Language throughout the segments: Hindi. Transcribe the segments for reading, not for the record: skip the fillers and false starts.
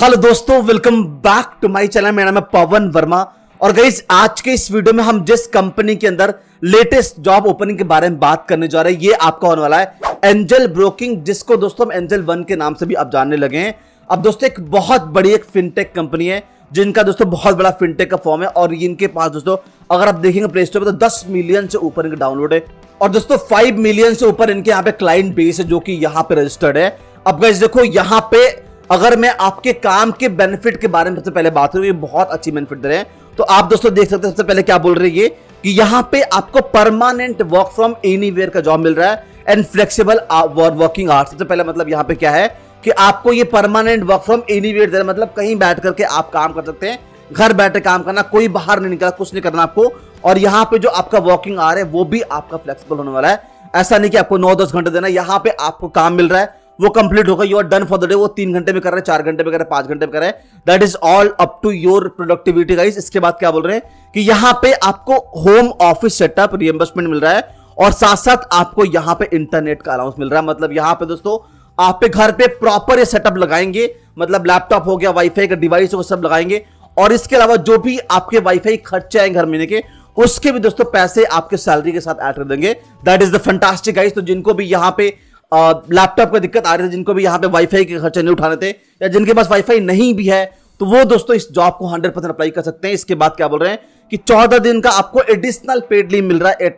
हेलो दोस्तों, welcome back to my channel. मेरा नाम है पवन वर्मा और गाइस आज के इस वीडियो में हम जिस कंपनी के अंदर लेटेस्ट जॉब ओपनिंग के बारे में बात करने जा रहे हैं ये आपका होने वाला है एंजल ब्रोकिंग, जिसको दोस्तों हम एंजल वन के नाम से भी आप जानने लगे हैं। अब दोस्तों एक बहुत बड़ी एक फिनटेक कंपनी है जिनका दोस्तों बहुत बड़ा फिनटेक का फॉर्म है और इनके पास दोस्तों अगर आप देखेंगे प्ले स्टोर पर तो 10 मिलियन से ऊपर इनके डाउनलोड है और दोस्तों 5 मिलियन से ऊपर इनके यहाँ पे क्लाइंट बेस है जो कि यहाँ पे रजिस्टर्ड है। अब गाइस देखो, यहाँ पे अगर मैं आपके काम के बेनिफिट के बारे में सबसे पहले बात करूँ, ये बहुत अच्छी बेनिफिट दे रहे हैं। तो आप दोस्तों देख सकते हैं सबसे पहले क्या बोल रही है कि यहाँ पे आपको परमानेंट वर्क फ्रॉम एनीवेयर का जॉब मिल रहा है एंड फ्लेक्सिबल वर्किंग आवर्स। सबसे पहले मतलब यहाँ पे क्या है कि आपको ये परमानेंट वर्क फ्रॉम एनीवेयर दे रहा है, मतलब कहीं बैठ करके आप काम कर सकते हैं, घर बैठे काम करना, कोई बाहर नहीं निकला, कुछ नहीं करना आपको। और यहाँ पे जो आपका वर्किंग आवर है वो भी आपका फ्लेक्सिबल होने वाला है। ऐसा नहीं कि आपको 9-10 घंटे देना, यहाँ पे आपको काम मिल रहा है वो कंप्लीट होगा, you are done for the day. वो 3 घंटे में कर रहे हैं, 4 घंटे में कर रहे हैं, 5 घंटे में कर रहे हैं, that is all up to your productivity guys. इसके बाद क्या बोल रहे हैं कि यहाँ पे आपको होम ऑफिस सेटअप रिइंबर्समेंट मिल रहा है और साथ साथ आपको यहाँ पे इंटरनेट का अलाउंस मिल रहा है। मतलब यहाँ पे दोस्तों आप पे घर पे प्रॉपर ये सेटअप लगाएंगे, मतलब लैपटॉप हो गया, वाईफाई का डिवाइस वो सब लगाएंगे और इसके अलावा जो भी आपके वाईफाई खर्चे आएंगे हर महीने के उसके भी दोस्तों पैसे आपके सैलरी के साथ ऐड कर देंगे, that is the fantastic guys. तो जिनको भी यहाँ पे लैपटॉप का दिक्कत आ रही थी, जिनको भी यहाँ पे वाईफाई के खर्चे नहीं उठाने थे या जिनके पास वाईफाई नहीं भी है तो वो दोस्तों इस जॉब को 100% अप्लाई कर सकते हैं। इसके बाद क्या बोल रहे हैं कि 14 दिन का आपको एडिशनल पेड लीव मिल रहा है।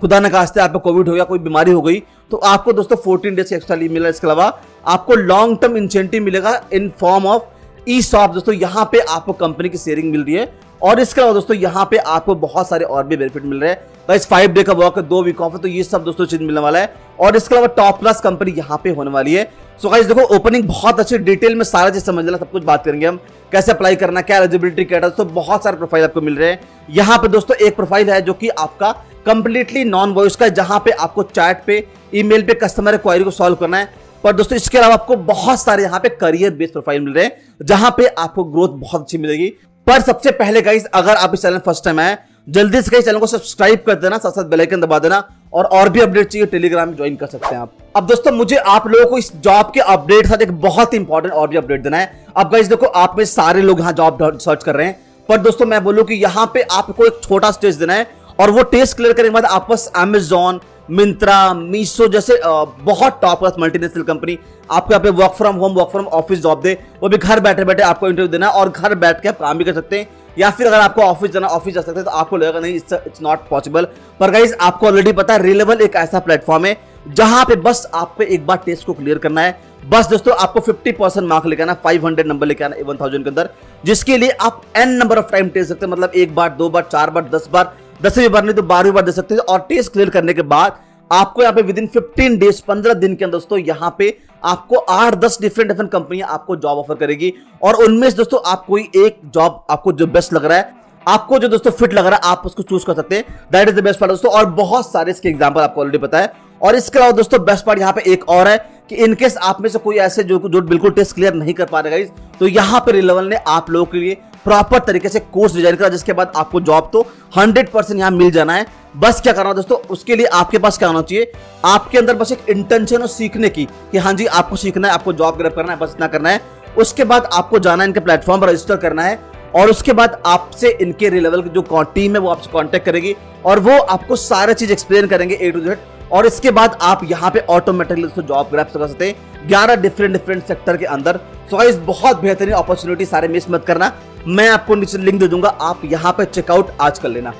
खुदा न खास्ते आपको कोविड हो गया, कोई बीमारी हो गई तो आपको दोस्तों 14 डेज एक्स्ट्रा लीव मिल रहा है। इसके अलावा आपको लॉन्ग टर्म इंसेंटिव मिलेगा in form of E shop, दोस्तों यहाँ पे आपको कंपनी की शेयरिंग मिल रही है और इसके अलावा दोस्तों यहाँ पे आपको बहुत सारे और भी बेनिफिट मिल रहे हैं। गाइस 5 डे का वर्क, 2 वीक ऑफ है, तो ये सब दोस्तों चीज मिलने वाला है और इसके अलावा टॉप क्लास कंपनी यहाँ पे होने वाली है। सो गाइस देखो, ओपनिंग बहुत अच्छी डिटेल में सारा चीज समझ लेना, सब कुछ बात करेंगे हम कैसे अप्लाई करना, क्या एलिजिबिलिटी क्या है। दोस्तों बहुत सारे प्रोफाइल आपको मिल रहे हैं। यहाँ पे दोस्तों एक प्रोफाइल है जो कि आपका कंप्लीटली नॉन वॉइस का, जहाँ पे आपको चैट पे, ईमेल पे कस्टमर क्वेरी को सॉल्व करना है। पर दोस्तों इसके अलावा आपको बहुत सारे यहाँ पे करियर बेस्ड प्रोफाइल मिल रहे हैं जहाँ पे आपको ग्रोथ बहुत अच्छी मिलेगी। पर सबसे पहले गाइस अगर आप इस चैनल फर्स्ट टाइम आए जल्दी से गाइस चैनल को सब्सक्राइब कर देना, साथ साथ बेल आइकन दबा देना और भी अपडेट चाहिए टेलीग्राम में ज्वाइन कर सकते हैं आप। अब दोस्तों मुझे आप लोगों को इस जॉब के अपडेट साथ एक बहुत इंपॉर्टेंट और भी अपडेट देना है। अब गाइस देखो, आप में सारे लोग यहाँ जॉब सर्च कर रहे हैं पर दोस्तों मैं बोलूँ कि यहाँ पे आपको एक छोटा टेस्ट देना है और वो टेस्ट क्लियर करने के बाद आप बस अमेजॉन, मिंत्रा, मीशो जैसे बहुत टॉप क्लास मल्टीनेशनल कंपनी आपको यहाँ पे work from home, work from office job दे, वो भी घर बैठे बैठे आपको इंटरव्यू देना और घर बैठ के आप काम भी कर सकते हैं। या फिर अगर आपको ऑफिस जाना, ऑफिस जा सकते हैं तो आपको लगेगा नहीं इट्स नॉट पॉसिबल। पर गाइज आपको ऑलरेडी पता है रिलेवल एक ऐसा प्लेटफॉर्म है जहाँ पे बस आपको एक बार टेस्ट को क्लियर करना है। बस दोस्तों आपको 50% मार्क लेके आना, 500 नंबर लेके आना 1000 के अंदर, जिसके लिए आप n number of time test सकते हैं, मतलब 1 बार 2 बार 4 बार 10 बार 10वीं बार नहीं तो 12वीं बार दे सकते हैं। और टेस्ट क्लियर करने के बाद आपको यहाँ पे विदिन 15 डेज 15 दिन के अंदर दोस्तों यहाँ पे आपको 8-10 डिफरेंट कंपनियां आपको जॉब ऑफर करेगी और उनमें से दोस्तों आप कोई एक जॉब आपको जो बेस्ट लग रहा है, आपको जो दोस्तों फिट लग रहा है, आप उसको चूज कर सकते हैं, that is the best part दोस्तों। और बहुत सारे इसके एग्जाम्पल आपको ऑलरेडी पता है। और इसके अलावा दोस्तों बेस्ट पार्ट यहाँ पे एक और है कि इनकेस आप में से कोई ऐसे जो बिल्कुल टेस्ट क्लियर नहीं कर पा रहे गाइस, तो यहाँ पे रिलेवल ने आप लोगों के लिए प्रॉपर तरीके से कोर्स डिजाइन करा जिसके बाद आपको जॉब तो 100% यहाँ मिल जाना है। बस क्या करना दोस्तों, उसके लिए आपके पास क्या होना चाहिए, आपके अंदर बस एक इंटेंशन हो सीखने की कि हाँ जी आपको सीखना है, आपको जॉब ग्रैब करना है, बस इतना करना है। उसके बाद आपको जाना है इनके प्लेटफॉर्म पर, रजिस्टर करना है और उसके बाद आपसे इनके रिलेवल की जो टीम है वो आपसे कॉन्टेक्ट करेगी और वो आपको सारा चीज एक्सप्लेन करेंगे A to Z। और इसके बाद आप यहाँ पे ऑटोमेटिकली दोस्तों जॉब ग्रैब कर सकते हैं 11 डिफरेंट सेक्टर के अंदर। सो गाइस बहुत बेहतरीन अपॉर्चुनिटी, सारे मिस मत करना, मैं आपको नीचे लिंक दे दूंगा, आप यहाँ पे चेकआउट आज कर लेना।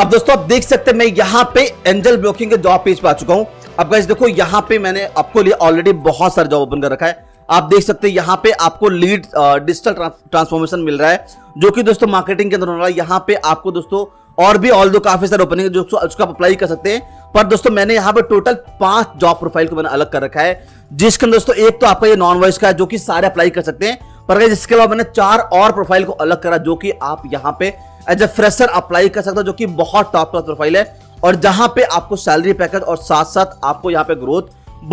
अब दोस्तों आप देख सकते हैं मैं यहाँ पे एंजल ब्रोकिंग के जॉब पेज पे आ चुका हूँ। अब गाइस देखो यहाँ पे मैंने आपको लिए ऑलरेडी बहुत सारे जॉब ओपन कर रखा है। आप देख सकते हैं यहाँ पे आपको लीड डिजिटल ट्रांसफॉर्मेशन मिल रहा है जो कि दोस्तों मार्केटिंग के अंदर होने वाला है। यहाँ पे आपको दोस्तों और भी ऑल दो काफी सारे ओपनिंग जो उसको आप अप्लाई कर सकते हैं। पर दोस्तों मैंने यहाँ पे टोटल 5 जॉब प्रोफाइल को मैंने अलग कर रखा है जिसके अंदर दोस्तों एक तो आपका ये नॉन वॉइस का है जो कि सारे अप्लाई कर सकते हैं। पर गाइस इसके अलावा मैंने 4 और प्रोफाइल को अलग करा जो कि आप यहाँ पे एज ए फ्रेशर अप्लाई कर सकते हो, जो कि बहुत टॉप क्लास प्रोफाइल है और जहाँ पे आपको सैलरी पैकेज और साथ साथ आपको यहाँ पे ग्रोथ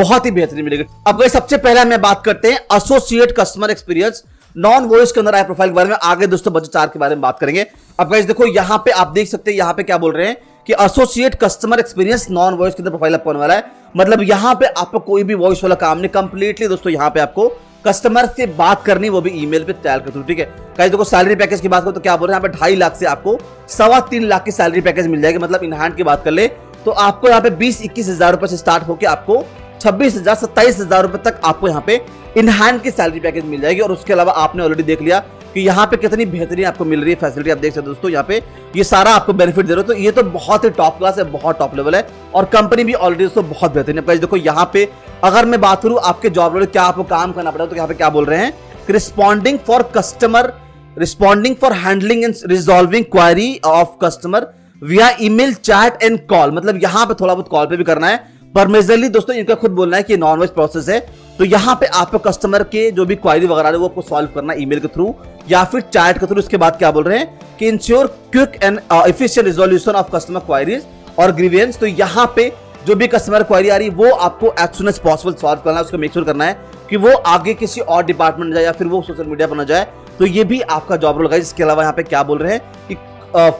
बहुत ही बेहतरीन मिलेगी। अब गाइस सबसे पहले हमें बात करते हैं associate customer experience non voice के अंदर आए प्रोफाइल के बारे में। आगे दोस्तों बचे 4 के बारे में बात करेंगे। अब गाइस देखो यहाँ पे आप देख सकते हैं यहाँ पे क्या बोल रहे हैं कि associate customer experience non voice के अंदर प्रोफाइल आपको होने वाला है। मतलब यहाँ पे आपको कोई भी वॉइस वाला काम नहीं, कंप्लीटली दोस्तों यहाँ पे आपको कस्टमर से बात करनी, वो भी ईमेल पे तैयार करते हो। ठीक है गाइस, देखो सैलरी पैकेज की बात करो तो क्या बोल रहे हैं यहाँ पे 2.5 लाख से आपको 3.25 लाख की सैलरी पैकेज मिल जाएगी। मतलब इन हैंड की बात कर ले तो आपको यहाँ पे 20-21 हजार रुपए से स्टार्ट होकर आपको 26,000-27,000 रुपए तक आपको यहाँ पे इन हैंड की सैलरी पैकेज मिल जाएगी। और उसके अलावा आपने ऑलरेडी देख लिया कि यहाँ पे कितनी बेहतरीन आपको मिल रही है फैसिलिटी। आप देख सकते हो दोस्तों यहाँ पे ये सारा आपको बेनिफिट दे रहे हो, तो ये तो बहुत ही टॉप क्लास है, बहुत टॉप लेवल है। और कंपनी भी ऑलरेडी दोस्तों बहुत बेहतरीन है। देखो यहाँ पे अगर मैं बात करूँ आपके जॉब रोल क्या आपको काम करना पड़ेगा, तो यहाँ पे क्या बोल रहे हैं कि responding for customer, responding for handling and resolving query of customer via email, chat and call. मतलब यहाँ पे थोड़ा बहुत कॉल पे भी करना है, पर मेजरली दोस्तों इनका खुद बोलना है कि नॉन वॉइस प्रोसेस है। तो यहाँ पे आपको कस्टमर के जो भी क्वायरी वगैरह है वो आपको सॉल्व करना ईमेल के थ्रू या फिर चैट के थ्रू। उसके बाद क्या बोल रहे हैं कि ensure quick and efficient resolution of customer queries और ग्रीवियंस। तो यहाँ पे जो भी कस्टमर क्वायरी आ रही है वो आपको as soon as possible solve करना है। उसको मेक श्योर करना है कि वो आगे किसी और डिपार्टमेंट में जाए या फिर वो सोशल मीडिया पर ना जाए। तो ये भी आपका जॉब रोल है। इसके अलावा यहाँ पे क्या बोल रहे हैं कि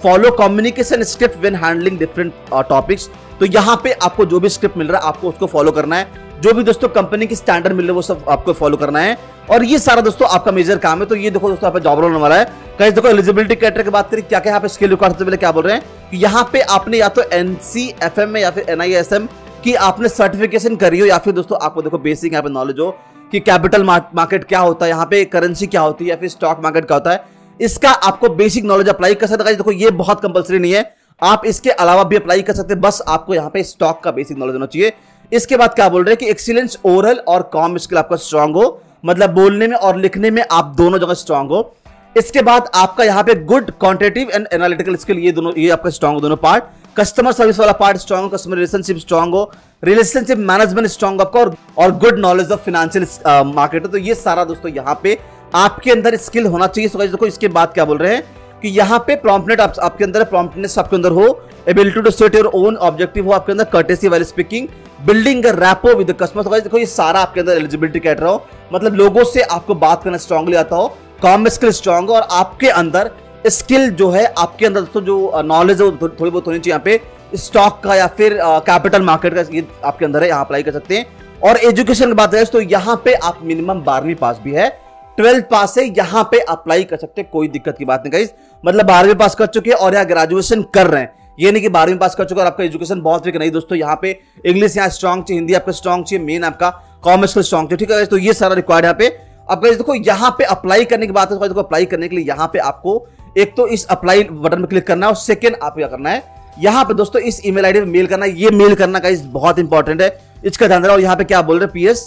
follow communication script when handling different topics. तो यहाँ पे आपको जो भी स्क्रिप्ट मिल रहा है आपको उसको फॉलो करना है, जो भी दोस्तों कंपनी की स्टैंडर्ड मिल रही है वो सब आपको फॉलो करना है। और ये सारा दोस्तों आपका मेजर काम है। तो ये देखो दोस्तों आपका जॉब रोल वाला है। गाइस देखो एलिजिबिलिटी क्राइटेरिया की बात करें क्या क्या यहाँ पे स्किल रिक्वायर्ड, सबसे पहले क्या बोल रहे हैं कि यहाँ पे आपने या तो NCFM में या फिर NISM की आपने सर्टिफिकेशन करी हो, या फिर दोस्तों आपको देखो बेसिक यहाँ पे नॉलेज हो कि कैपिटल मार्केट क्या होता है, यहाँ पे करेंसी क्या होती है या फिर स्टॉक मार्केट क्या होता है, इसका आपको बेसिक नॉलेज अप्लाई कर सकते हैं। देखो ये बहुत कंपलसरी नहीं है, आप इसके अलावा भी अप्लाई कर सकते हैं, बस आपको यहाँ पे स्टॉक का बेसिक नॉलेज होना चाहिए। इसके बाद क्या बोल रहे हैं कि एक्सीलेंस ओरल और कॉम स्किल आपका स्ट्रांग हो, मतलब बोलने में और लिखने में आप दोनों जगह स्ट्रांग हो। इसके बाद आपका यहाँ पे good quantitative and analytical skill, ये आपका स्ट्रांग हो दोनों पार्ट। कस्टमर सर्विस वाला पार्ट स्ट्रांग हो, कस्टमर रिलेशनशिप स्ट्रांग हो, रिलेशनशिप मैनेजमेंट स्ट्रांग हो आपका, और good knowledge of financial market. तो ये सारा दोस्तों यहाँ पे आपके अंदर स्किल होना चाहिए। सो गाइस देखो इसके बाद क्या बोल रहे हैं कि यहाँ पे प्रॉम्प्टनेस आपके अंदर, प्रॉम्प्टनेस आपके अंदर हो, ability to set your own objective हो आपके अंदर, courtesy while speaking, building a rapport with the customer. So guys देखो ये सारा आपके अंदर एलिजिबिलिटी क्राइटेरिया हो, मतलब लोगों से आपको बात करना स्ट्रांगली आता हो, कॉम स्किल स्ट्रांग हो, और आपके अंदर स्किल जो है आपके अंदर दोस्तों जो नॉलेज है वो थोड़ी बहुत होनी चाहिए यहाँ पे स्टॉक का या फिर कैपिटल मार्केट का, ये आपके अंदर है, यहाँ अप्लाई कर सकते हैं। और एजुकेशन की बात करें तो यहाँ पे आप मिनिमम 12वीं पास भी है, 12th पास है, यहाँ पे अप्लाई कर सकते हैं, कोई दिक्कत की बात नहीं गाइस। मतलब 12वीं पास कर चुके हैं और यहाँ ग्रेजुएशन कर रहे हैं, ये नहीं कि 12वीं पास कर चुके हैं और आपका एजुकेशन बहुत वीक नहीं दोस्तों। यहाँ पे इंग्लिश यहाँ स्ट्रांग चाहिए, हिंदी आपका स्ट्रांग चाहिए, मेन आपका कॉमर्स का स्ट्रांग चाहिए। ठीक है, तो ये सारा रिक्वायर्ड यहाँ पे। अब गाइस देखो यहाँ पे अप्लाई करने की बात है, देखो अप्लाई करने के लिए यहाँ पे आपको एक तो इस अप्लाई बटन पर क्लिक करना है, और सेकेंड आप क्या करना है यहाँ पे दोस्तों इस ईमेल आईडी पे मेल करना है। ये मेल करना गाइस बहुत इंपॉर्टेंट है, इसका ध्यान रखो। यहाँ पे क्या बोल रहे हैं PS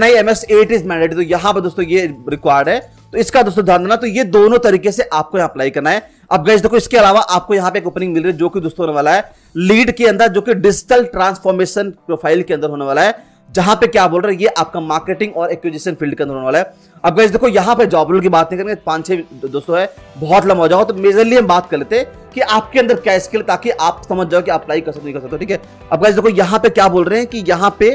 NIMS 8 इज मैंडेटरी, तो यहाँ पर दोस्तों ये रिक्वायर्ड है, तो इसका दोस्तों ध्यान देना। तो ये दोनों तरीके से आपको यहाँ अप्लाई करना है। अब गाइस देखो इसके अलावा आपको यहाँ पे एक ओपनिंग मिल रही है जो कि दोस्तों होने वाला है लीड के अंदर, जो कि डिजिटल ट्रांसफॉर्मेशन प्रोफाइल के अंदर होने वाला है, जहां पे क्या बोल रहे हैं ये आपका मार्केटिंग और एक्विजिशन फील्ड के अंदर होने वाला है। अब गाइस देखो यहाँ पे जॉब रोल की बात नहीं करेंगे, 5-6 दोस्तों है, बहुत लंबा हो जाओ, तो मेजरली हम बात कर लेते हैं कि आपके अंदर क्या स्किल, ताकि आप समझ जाओ कि अप्लाई कर सकते नहीं कर सकते। ठीक है, अब गाइस देखो यहाँ पे क्या बोल रहे हैं कि यहाँ पे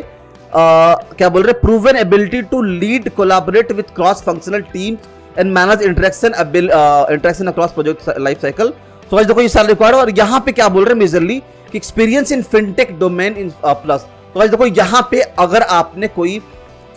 क्या बोल रहे हैं proven ability to lead collaborate with cross functional team and manage interaction across project life cycle. तो गाइस देखो ये सारे रिक्वायर्ड। और यहाँ पे क्या बोल रहे हैं मेजरली कि experience in fintech domain in plus. तो गाइस देखो यहाँ पे अगर आपने कोई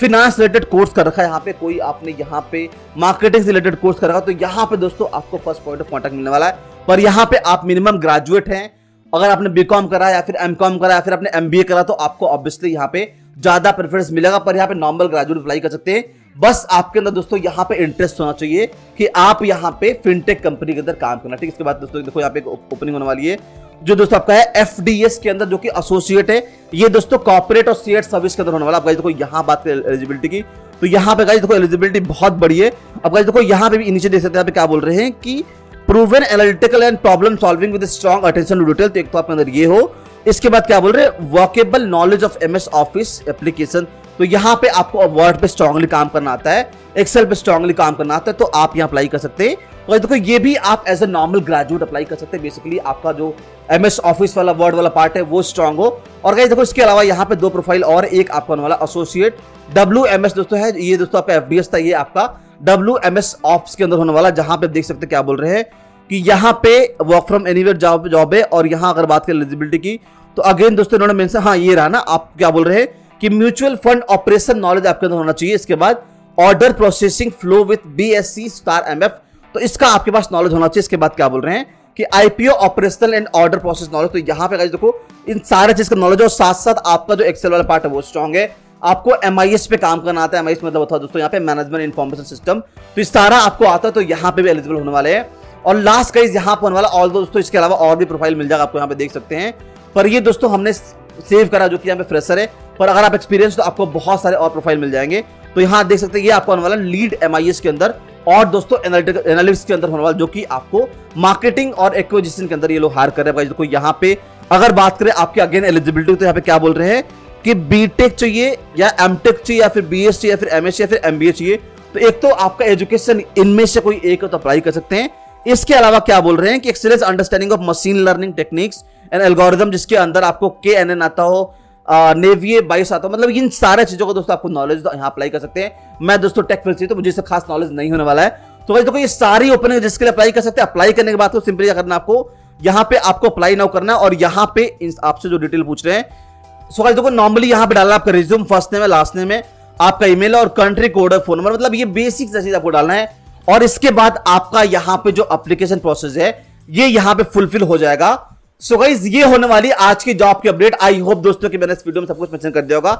फिनांस रिलेटेड कोर्स कर रखा है, यहाँ पे कोई आपने यहाँ पे मार्केटिंग से रिलेटेड कोर्स कर रखा है, तो यहाँ पे दोस्तों आपको फर्स्ट पॉइंट ऑफ कॉन्टैक्ट मिलने वाला है। पर यहाँ पे आप मिनिमम ग्रेजुएट हैं, अगर आपने BCom करा या फिर MCom करा या फिर आपने MBA करा, तो आपको ऑब्वियसली यहाँ पे ज्यादा प्रेफरेंस मिलेगा। पर यहाँ पे नॉर्मल ग्रेजुएट अप्लाई कर सकते हैं, बस आपके अंदर दोस्तों यहाँ पे इंटरेस्ट होना चाहिए कि आप यहाँ पे फिनटेक कंपनी के अंदर काम करना। ठीक है, इसके बाद दोस्तों देखो यहाँ पे ओपनिंग होने वाली है जो दोस्तों आपका है FDS के अंदर, जो कि एसोसिएट है, ये दोस्तों कॉर्पोरेट और शेयर सर्विस के अंदर होने वाला। आप गाइस देखो यहाँ बात करें एलिजिबिलिटी की, तो यहाँ पे गाइस देखो एलिजिबिलिटी बहुत बड़ी है। अब गाइस देखो यहाँ पे भी नीचे देख सकते हैं, यहाँ पे क्या बोल रहे हैं कि proven analytical and problem solving with strong attention to detail, तो एक तो आपके अंदर ये हो। इसके बाद क्या बोल रहे हैं workable knowledge of MS office application, तो यहाँ पे आपको वर्ड पे स्ट्रांगली काम करना आता है, एक्सेल पे स्ट्रांगली काम करना आता है, तो आप यहाँ अप्लाई कर सकते हैं। तो देखो ये भी आप as a normal graduate apply कर सकते हैं, बेसिकली आपका जो MS ऑफिस वाला वर्ड वाला पार्ट है वो स्ट्रांग हो। और गाइस देखो इसके अलावा यहाँ पे दो प्रोफाइल और, एक आपका होने वाला एसोसिएट WMS दोस्तों है, ये दोस्तों आपका FDS था, ये आपका WMS ऑप्स के अंदर होने वाला, जहाँ पे देख सकते हैं क्या बोल रहे हैं कि यहाँ पे वर्क फ्रॉम एनीवेयर जॉब है। और यहाँ अगर बात करें एलिजिबिलिटी की, तो अगेन दोस्तों इन्होंने मेंशन, हाँ ये रहा ना, आप क्या बोल रहे हैं कि म्यूचुअल फंड ऑपरेशन नॉलेज आपके अंदर होना चाहिए। इसके बाद order processing flow with BSE star MF, तो इसका आपके पास नॉलेज होना चाहिए। इसके बाद क्या बोल रहे हैं कि IPO operational and order process knowledge, तो यहाँ पे देखो इन सारे चीज का नॉलेज और साथ साथ आपका जो एक्सेल वाला पार्ट है वो स्ट्रॉन्ग है। आपको MIS पे काम करना आता है, MIS मतलब होता है दोस्तों यहाँ पे मैनेजमेंट इन्फॉर्मेशन सिस्टम, तो इस सारा आपको आता है, तो यहाँ पे भी एलिजिबल होने वाले हैं। और लास्ट गाइस यहाँ पर होने वाला ऑल दोस्तों इसके अलावा और भी प्रोफाइल मिल जाएगा, आपको यहाँ पे देख सकते हैं, पर ये दोस्तों हमने सेव करा जो कि यहाँ पे फ्रेशर है, पर अगर आप एक्सपीरियंस तो आपको बहुत सारे और प्रोफाइल मिल जाएंगे। तो यहाँ देख सकते हैं ये आपको होने वाला लीड MIS के अंदर और दोस्तों एनालिटिक्स के अंदर होने वाला, जो कि आपको मार्केटिंग और एक्विजिशन के अंदर ये लोग हायर कर रहे हैं। तो यहाँ पे अगर बात करें आपकी अगेन एलिजिबिलिटी, तो यहाँ पे क्या बोल रहे हैं कि बीटेक चाहिए या एमटेक चाहिए या फिर बीएस चाहिए या फिर एमएस या फिर एमबीए चाहिए। तो एक तो आपका एजुकेशन इनमें से कोई एक हो तो अप्लाई कर सकते हैं। इसके अलावा क्या बोल रहे हैं कि excellence understanding of machine learning techniques and algorithm, जिसके अंदर आपको KNN आता हो, नेविए 22 आता हो, मतलब इन सारे चीजों का दोस्तों आपको नॉलेज यहाँ अप्लाई कर सकते हैं। मैं दोस्तों टेक फील्ड से तो मुझे इससे खास नॉलेज नहीं होने वाला है, तो देखो ये सारी ओपनिंग जिसके लिए अप्लाई कर सकते हैं। अप्लाई करने के बाद तो सिंपली क्या करना, आपको यहाँ पे आपको अप्लाई नाउ करना है और यहाँ पे आपसे जो डिटेल पूछ रहे हैं देखो नॉर्मली यहाँ पे डालना आपका रिज्यूम, फर्स्ट नेम है, लास्ट नेम है, आपका ईमेल और कंट्री कोड और फोन नंबर, मतलब ये बेसिक चीज आपको डालना है। और इसके बाद आपका यहाँ पे जो एप्लीकेशन प्रोसेस है ये यहाँ पे फुलफिल हो जाएगा। सो गाइस ये होने वाली आज की जॉब की अपडेट। आई होप दोस्तों कि मैंने इस वीडियो में सब कुछ मेंशन कर दिया होगा,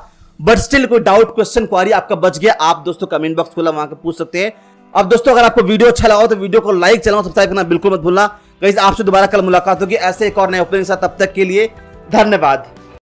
बट स्टिल कोई डाउट क्वेश्चन क्वारी आपका बच गया आप दोस्तों कमेंट बॉक्स खुला वहां पर पूछ सकते हैं। अब दोस्तों अगर आपको वीडियो अच्छा लगा हो तो वीडियो को लाइक, चैनल सब्सक्राइब करना बिल्कुल मत भूलना। गाइस आपसे दोबारा कल मुलाकात होगी ऐसे एक और नए ओपनिंग के साथ, तब तक के लिए धन्यवाद।